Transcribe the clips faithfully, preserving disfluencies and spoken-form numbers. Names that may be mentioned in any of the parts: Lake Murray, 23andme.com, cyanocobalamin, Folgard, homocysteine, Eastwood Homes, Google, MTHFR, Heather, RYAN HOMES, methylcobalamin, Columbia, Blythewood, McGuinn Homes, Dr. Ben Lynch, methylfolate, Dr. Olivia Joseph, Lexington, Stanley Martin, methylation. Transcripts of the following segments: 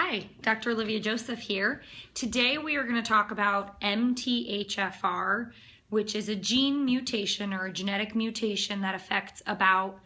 Hi, Doctor Olivia Joseph here. Today we are going to talk about M T H F R, which is a gene mutation or a genetic mutation that affects about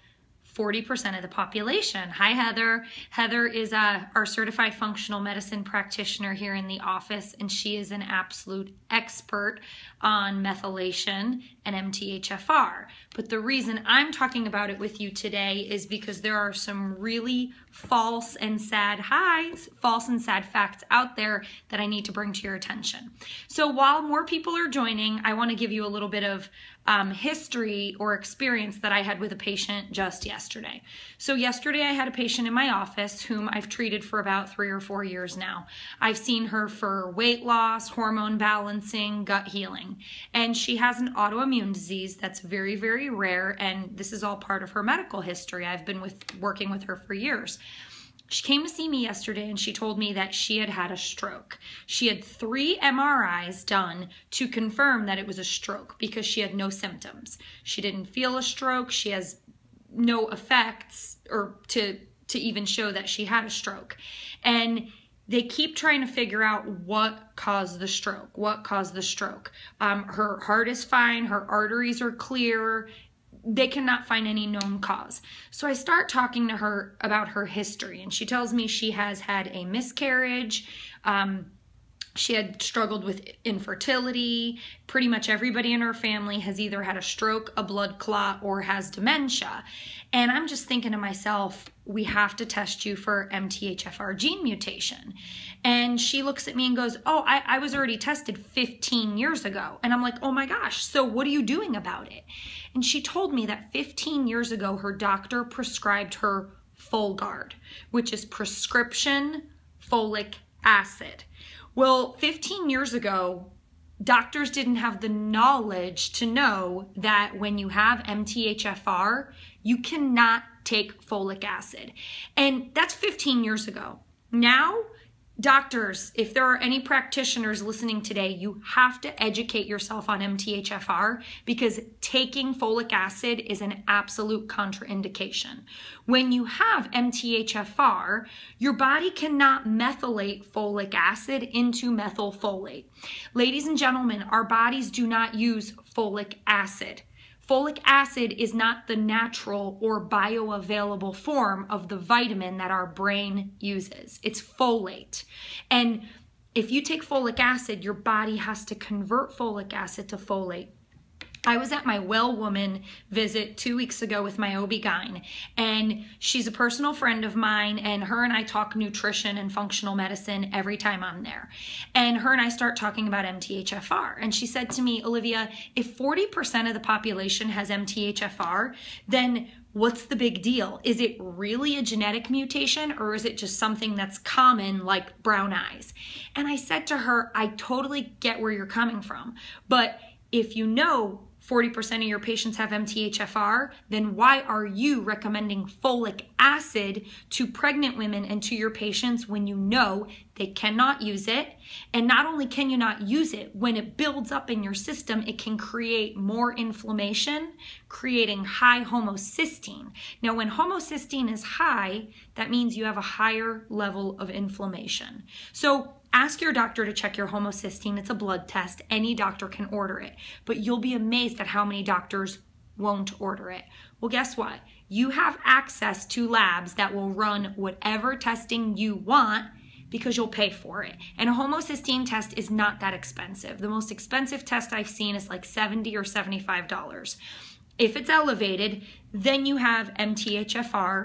forty percent of the population. Hi, Heather. Heather is a, our certified functional medicine practitioner here in the office, and she is an absolute expert on methylation and M T H F R. But the reason I'm talking about it with you today is because there are some really false and sad highs, false and sad facts out there that I need to bring to your attention. So while more people are joining, I want to give you a little bit of Um, history or experience that I had with a patient just yesterday. So yesterday I had a patient in my office whom I've treated for about three or four years now. I've seen her for weight loss, hormone balancing, gut healing, and she has an autoimmune disease that's very, very rare, and this is all part of her medical history. I've been with working with her for years. She came to see me yesterday and she told me that she had had a stroke. She had three M R Is done to confirm that it was a stroke because she had no symptoms. She didn't feel a stroke. She has no effects or to, to even show that she had a stroke. And they keep trying to figure out what caused the stroke, what caused the stroke. Um, her heart is fine. Her arteries are clear. They cannot find any known cause. So I start talking to her about her history, and she tells me she has had a miscarriage. Um, she had struggled with infertility. Pretty much everybody in her family has either had a stroke, a blood clot, or has dementia. And I'm just thinking to myself, we have to test you for M T H F R gene mutation. And she looks at me and goes, oh, I, I was already tested fifteen years ago. And I'm like, oh my gosh, so what are you doing about it? And she told me that fifteen years ago, her doctor prescribed her Folgard, which is prescription folic acid. Well, fifteen years ago, doctors didn't have the knowledge to know that when you have M T H F R, you cannot take folic acid. And that's fifteen years ago. Now, doctors, if there are any practitioners listening today, you have to educate yourself on M T H F R because taking folic acid is an absolute contraindication. When you have M T H F R, your body cannot methylate folic acid into methylfolate. Ladies and gentlemen, our bodies do not use folic acid. Folic acid is not the natural or bioavailable form of the vitamin that our brain uses. It's folate. And if you take folic acid, your body has to convert folic acid to folate. I was at my well woman visit two weeks ago with my O B G Y N, and she's a personal friend of mine, and her and I talk nutrition and functional medicine every time I'm there. And her and I start talking about M T H F R. And she said to me, Olivia, if forty percent of the population has M T H F R, then what's the big deal? Is it really a genetic mutation, or is it just something that's common like brown eyes? And I said to her, I totally get where you're coming from, but if you know forty percent of your patients have M T H F R, then why are you recommending folic acid to pregnant women and to your patients when you know they cannot use it? And not only can you not use it, when it builds up in your system, it can create more inflammation, creating high homocysteine. Now, when homocysteine is high, that means you have a higher level of inflammation. So ask your doctor to check your homocysteine. It's a blood test. Any doctor can order it, but you'll be amazed at how many doctors won't order it. Well, guess what? You have access to labs that will run whatever testing you want because you'll pay for it. And a homocysteine test is not that expensive. The most expensive test I've seen is like seventy or seventy-five dollars. If it's elevated, then you have M T H F R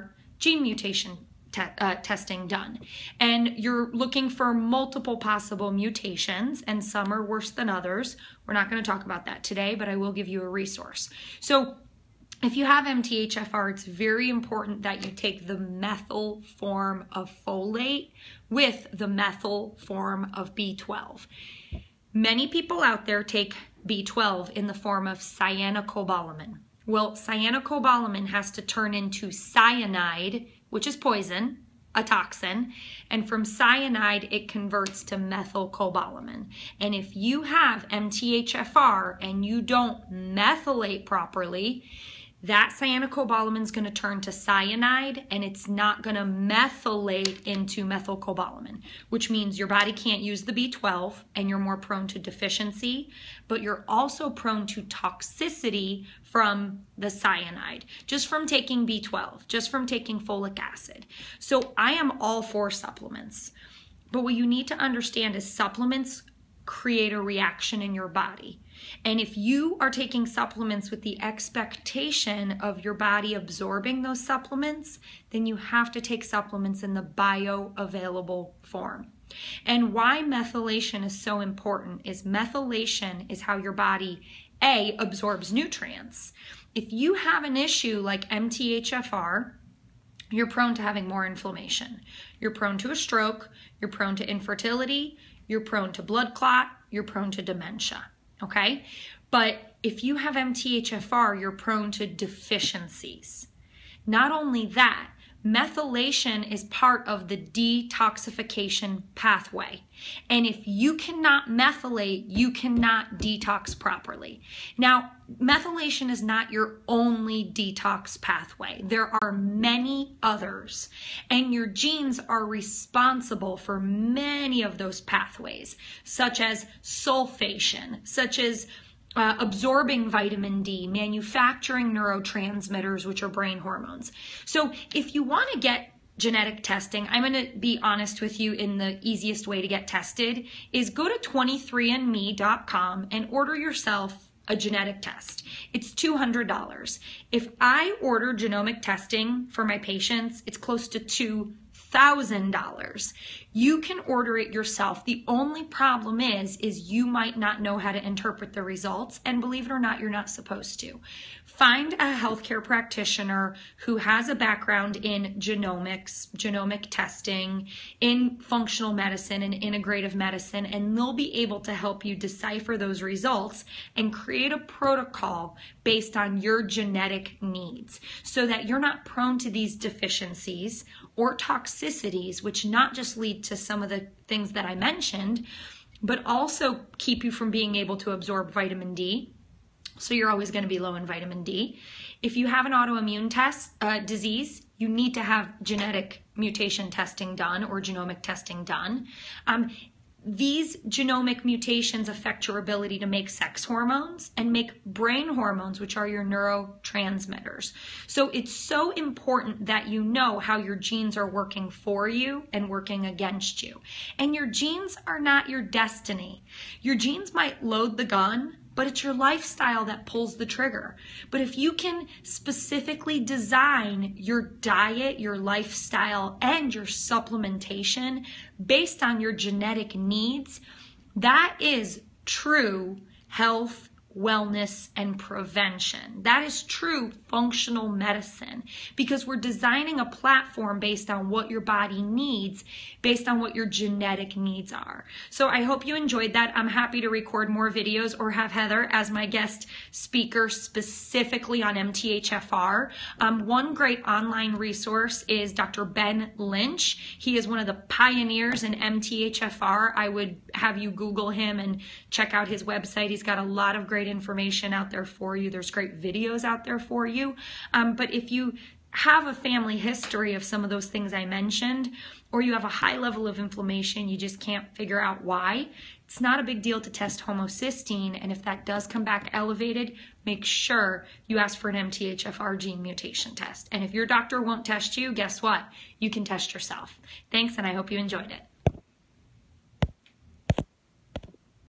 gene mutation Uh, testing done, and you're looking for multiple possible mutations, and some are worse than others. We're not going to talk about that today, but I will give you a resource. So if you have M T H F R, it's very important that you take the methyl form of folate with the methyl form of B twelve. Many people out there take B twelve in the form of cyanocobalamin. Well, cyanocobalamin has to turn into cyanide, which is poison, a toxin, and from cyanide, it converts to methylcobalamin. And if you have M T H F R and you don't methylate properly, that cyanocobalamin is going to turn to cyanide, and it's not going to methylate into methylcobalamin, which means your body can't use the B twelve and you're more prone to deficiency, but you're also prone to toxicity from the cyanide, just from taking B twelve, just from taking folic acid. So I am all for supplements, but what you need to understand is supplements create a reaction in your body. And if you are taking supplements with the expectation of your body absorbing those supplements, then you have to take supplements in the bioavailable form. And why methylation is so important is methylation is how your body, A, absorbs nutrients. If you have an issue like M T H F R, you're prone to having more inflammation. You're prone to a stroke. You're prone to infertility. You're prone to blood clot. You're prone to dementia. Okay? But if you have M T H F R, you're prone to deficiencies. Not only that, methylation is part of the detoxification pathway. And if you cannot methylate, you cannot detox properly. Now, methylation is not your only detox pathway. There are many others, and your genes are responsible for many of those pathways, such as sulfation, such as Uh, absorbing vitamin D, manufacturing neurotransmitters, which are brain hormones. So if you want to get genetic testing, I'm going to be honest with you, in the easiest way to get tested is go to twenty-three and me dot com and order yourself a genetic test. It's two hundred dollars. If I order genomic testing for my patients, it's close to two thousand dollars. You can order it yourself. The only problem is, is you might not know how to interpret the results, and believe it or not, you're not supposed to. Find a healthcare practitioner who has a background in genomics, genomic testing, in functional medicine and integrative medicine, and they'll be able to help you decipher those results and create a protocol based on your genetic needs so that you're not prone to these deficiencies or toxicities, which not just lead to some of the things that I mentioned, but also keep you from being able to absorb vitamin D. So you're always going to be low in vitamin D. If you have an autoimmune test uh, disease, you need to have genetic mutation testing done or genomic testing done. Um, These genomic mutations affect your ability to make sex hormones and make brain hormones, which are your neurotransmitters. So it's so important that you know how your genes are working for you and working against you. And your genes are not your destiny. Your genes might load the gun, but it's your lifestyle that pulls the trigger. But if you can specifically design your diet, your lifestyle, and your supplementation based on your genetic needs, that is true health, wellness, and prevention. That is true functional medicine, because we're designing a platform based on what your body needs, based on what your genetic needs are. So I hope you enjoyed that. I'm happy to record more videos or have Heather as my guest speaker specifically on M T H F R. Um, one great online resource is Doctor Ben Lynch. He is one of the pioneers in M T H F R. I would have you Google him and check out his website. He's got a lot of great information out there for you. There's great videos out there for you. Um, but if you have a family history of some of those things I mentioned, or you have a high level of inflammation, you just can't figure out why, it's not a big deal to test homocysteine. And if that does come back elevated, make sure you ask for an M T H F R gene mutation test. And if your doctor won't test you, guess what? You can test yourself. Thanks, and I hope you enjoyed it.